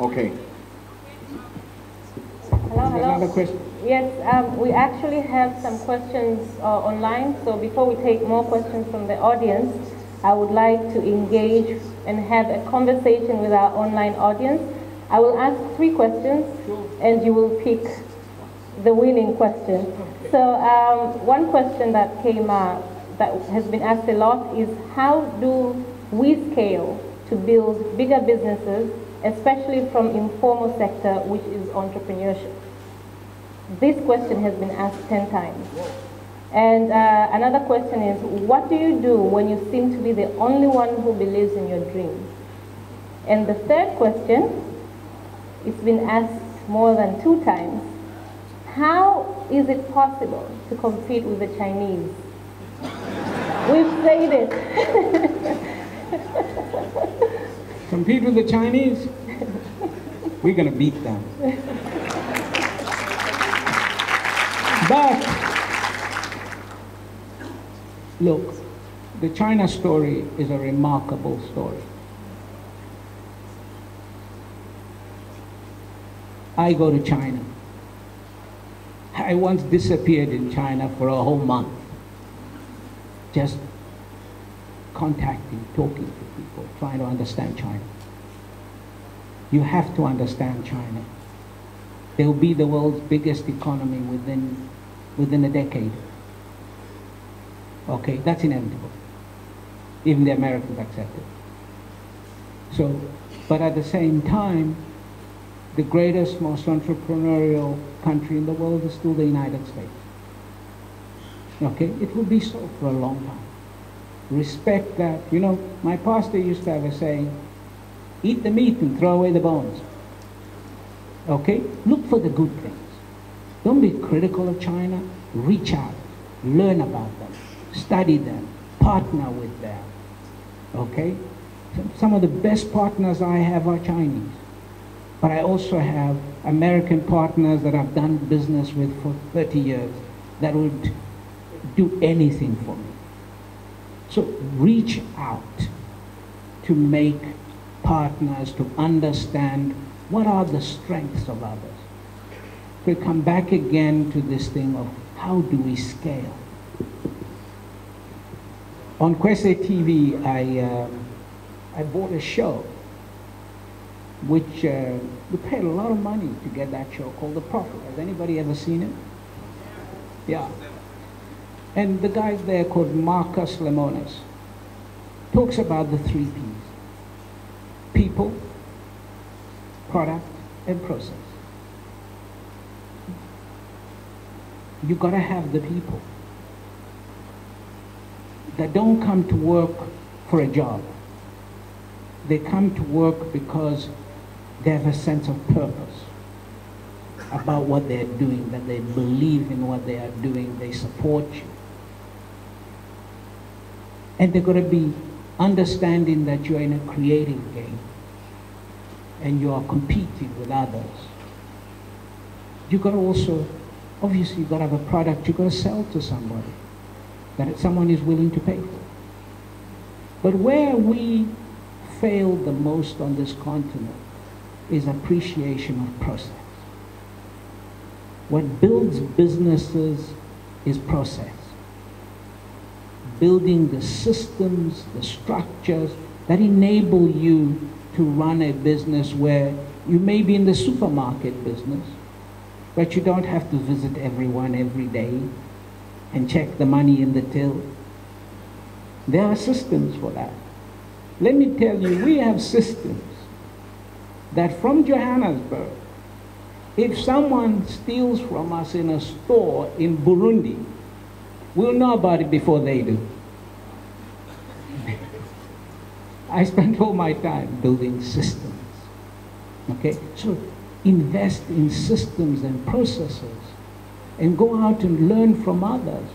Okay. Hello. Another question? Yes, we actually have some questions online. So before we take more questions from the audience, I would like to engage and have a conversation with our online audience. I will ask three questions, and you will pick the winning question. Okay. So one question that came up that has been asked a lot is, how do we scale to build bigger businesses, especially from informal sector, which is entrepreneurship? This question has been asked 10 times. And another question is, what do you do when you seem to be the only one who believes in your dreams? And the third question, it's been asked more than 2 times. How is it possible to compete with the Chinese? We've said it. Compete with the Chinese? We're going to beat them. But look, the China story is a remarkable story. I go to China. I once disappeared in China for a whole month, just contacting, talking to people, trying to understand China. You have to understand China. They'll be the world's biggest economy within a decade. Okay, that's inevitable. Even the Americans accept it. So, but at the same time, the greatest, most entrepreneurial country in the world is still the United States. Okay, it will be so for a long time. Respect that. You know, my pastor used to have a saying, eat the meat and throw away the bones. Okay, look for the good things. Don't be critical of China. Reach out, learn about them. Study them, partner with them, okay? Some of the best partners I have are Chinese, but I also have American partners that I've done business with for 30 years that would do anything for me. So reach out to make partners, to understand what are the strengths of others. We come back again to this thing of how do we scale? On Quesay TV, I bought a show, which we paid a lot of money to get that show called The Prophet. Has anybody ever seen it? Yeah. And the guy there called Marcus Lemonis talks about the 3 Ps: people, product, and process. You gotta have the people that don't come to work for a job. They come to work because they have a sense of purpose about what they're doing, that they believe in what they are doing, they support you. And they're going to be understanding that you're in a creative game and you are competing with others. You've got to also, obviously, you've got to have a product you've got to sell to somebody that someone is willing to pay for. But where we fail the most on this continent is appreciation of process. What builds businesses is process. Building the systems, the structures that enable you to run a business where you may be in the supermarket business, but you don't have to visit everyone every day and check the money in the till. There are systems for that. Let me tell you, we have systems that from Johannesburg, if someone steals from us in a store in Burundi, we'll know about it before they do. I spent all my time building systems. Okay, so invest in systems and processes, and go out and learn from others,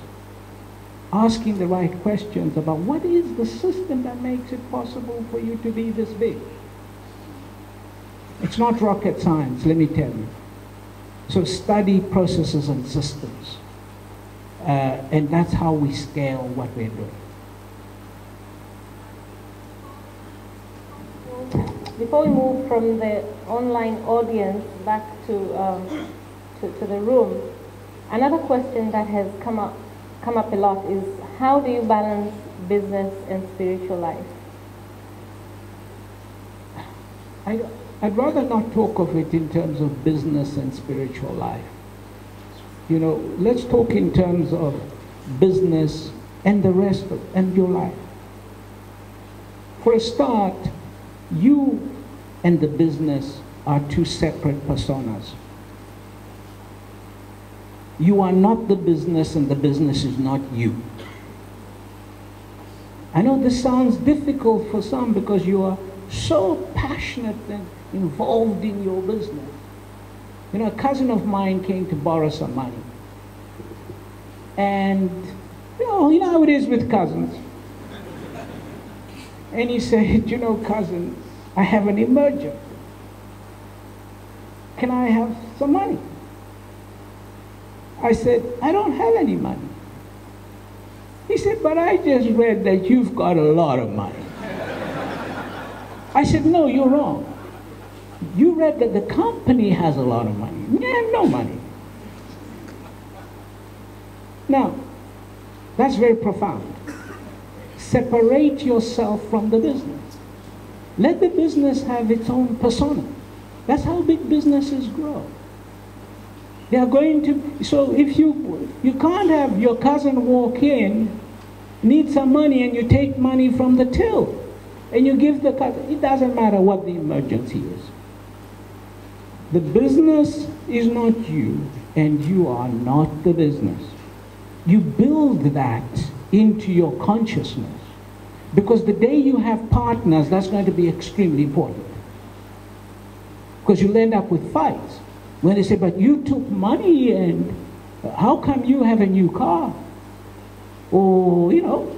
asking the right questions about what is the system that makes it possible for you to be this big. It's not rocket science, let me tell you. So study processes and systems, and that's how we scale what we're doing. Before we move from the online audience back to the room, another question that has come up a lot is, how do you balance business and spiritual life? I'd rather not talk of it in terms of business and spiritual life. You know, let's talk in terms of business and the rest of your life. For a start, you and the business are two separate personas. You are not the business and the business is not you. I know this sounds difficult for some because you are so passionate and involved in your business. You know, a cousin of mine came to borrow some money. And you know how it is with cousins. And he said, you know, cousin, I have an emergency. Can I have some money? I said, I don't have any money. He said, but I just read that you've got a lot of money. I said, no, you're wrong. You read that the company has a lot of money. You have no money. Now, that's very profound. Separate yourself from the business. Let the business have its own persona. That's how big businesses grow. They are going to, so if you can't have your cousin walk in, need some money, and you take money from the till, and you give the cousin, it doesn't matter what the emergency is. The business is not you, and you are not the business. You build that into your consciousness, because the day you have partners, that's going to be extremely important, because you'll end up with fights. When they say, but you took money and how come you have a new car? Or, you know.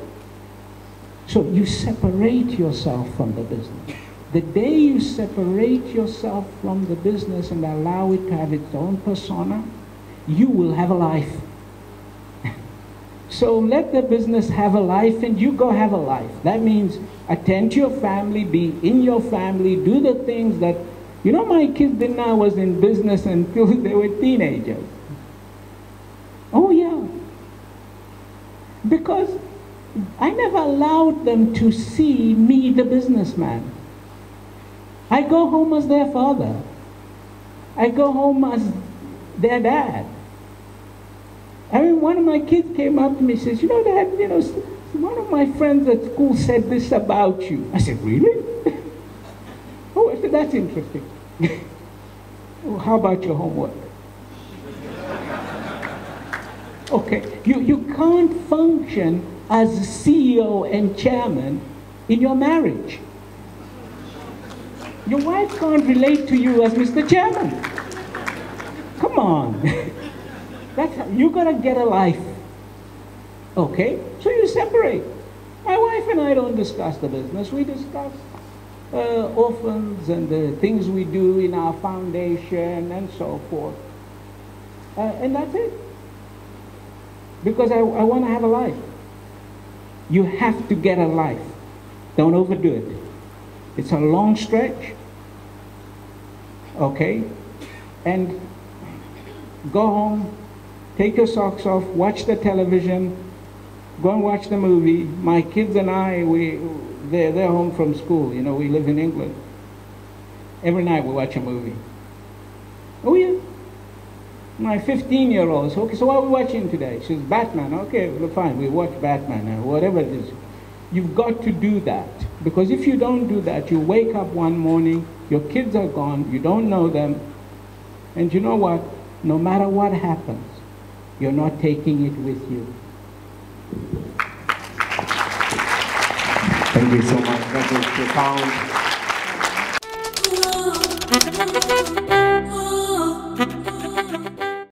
So you separate yourself from the business. The day you separate yourself from the business and allow it to have its own persona, you will have a life. So let the business have a life and you go have a life. That means attend to your family, be in your family, do the things that, you know, my kids didn't know I was in business until they were teenagers. Oh yeah. Because I never allowed them to see me, the businessman. I go home as their father. I go home as their dad. I mean, one of my kids came up to me and says, you know, Dad, you know, one of my friends at school said this about you. I said, really? Oh, I said, that's interesting. Oh, how about your homework? Okay, you can't function as CEO and chairman in your marriage. Your wife can't relate to you as Mr. Chairman. Come on. You gotta get a life. Okay? So you separate. My wife and I don't discuss the business. We discuss orphans and the things we do in our foundation and so forth. And that's it. Because I want to have a life. You have to get a life. Don't overdo it. It's a long stretch. Okay? And go home, take your socks off, watch the television, go and watch the movie. My kids and I, they're home from school. You know, we live in England. Every night we watch a movie. Oh yeah. My 15-year-old says, okay, so what are we watching today? She says, Batman. Okay, well, fine, we watch Batman or whatever it is. You've got to do that. Because if you don't do that, you wake up one morning, your kids are gone, you don't know them, and you know what? No matter what happens, you're not taking it with you. Thank you so much. That was profound.